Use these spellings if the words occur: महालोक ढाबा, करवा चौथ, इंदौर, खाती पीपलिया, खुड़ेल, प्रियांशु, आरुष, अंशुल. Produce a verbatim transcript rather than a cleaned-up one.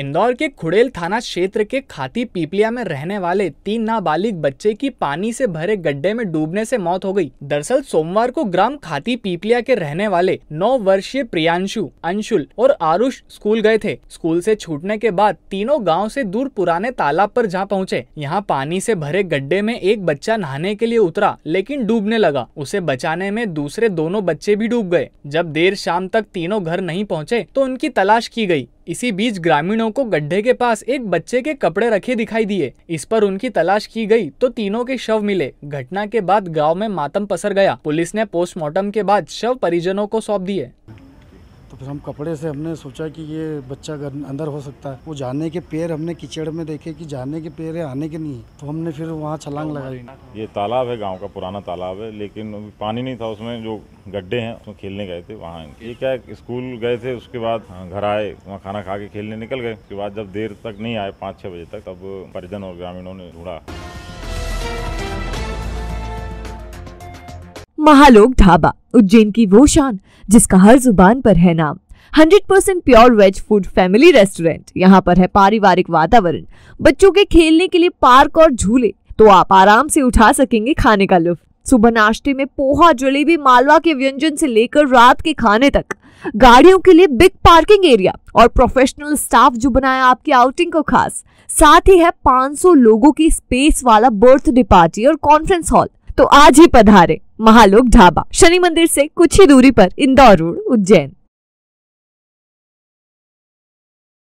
इंदौर के खुड़ेल थाना क्षेत्र के खाती पीपलिया में रहने वाले तीन नाबालिग बच्चे की पानी से भरे गड्ढे में डूबने से मौत हो गई। दरअसल सोमवार को ग्राम खाती पीपलिया के रहने वाले नौ वर्षीय प्रियांशु, अंशुल और आरुष स्कूल गए थे। स्कूल से छूटने के बाद तीनों गांव से दूर पुराने तालाब पर जा पहुँचे। यहाँ पानी से भरे गड्ढे में एक बच्चा नहाने के लिए उतरा, लेकिन डूबने लगा। उसे बचाने में दूसरे दोनों बच्चे भी डूब गए। जब देर शाम तक तीनों घर नहीं पहुँचे तो उनकी तलाश की गई। इसी बीच ग्रामीणों को गड्ढे के पास एक बच्चे के कपड़े रखे दिखाई दिए। इस पर उनकी तलाश की गई तो तीनों के शव मिले। घटना के बाद गांव में मातम पसर गया। पुलिस ने पोस्टमार्टम के बाद शव परिजनों को सौंप दिए। तो फिर हम कपड़े से हमने सोचा कि ये बच्चा अंदर हो सकता है। वो जाने के पैर हमने कीचड़ में देखे कि जाने के पैर है, आने के नहीं। तो हमने फिर वहाँ छलांग लगाई। ये तालाब है, गाँव का पुराना तालाब है, लेकिन पानी नहीं था उसमें। जो गड्ढे हैं उसमें खेलने गए थे। वहाँ ये क्या है, स्कूल गए थे, उसके बाद घर आए, वहाँ खाना खा के खेलने निकल गए। उसके बाद जब देर तक नहीं आए, पाँच छः बजे तक, तब परिजन और ग्रामीणों ने ढूंढा। महालोक ढाबा, उज्जैन की वो शान जिसका हर जुबान पर है नाम। Hundred percent pure veg food family restaurant. यहाँ पर है पारिवारिक वातावरण, बच्चों के खेलने के लिए पार्क और झूले, तो आप आराम से उठा सकेंगे खाने का लुत्फ। सुबह नाश्ते में पोहा, जलेबी, मालवा के व्यंजन से लेकर रात के खाने तक। गाड़ियों के लिए बिग पार्किंग एरिया और प्रोफेशनल स्टाफ जो बनाया आपकी आउटिंग को खास। साथ ही है पाँच सौ लोगों की स्पेस वाला बर्थडे पार्टी और कॉन्फ्रेंस हॉल। तो आज ही पधारे महालोक ढाबा, शनि मंदिर से कुछ ही दूरी पर, इंदौर रोड, उज्जैन।